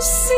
see.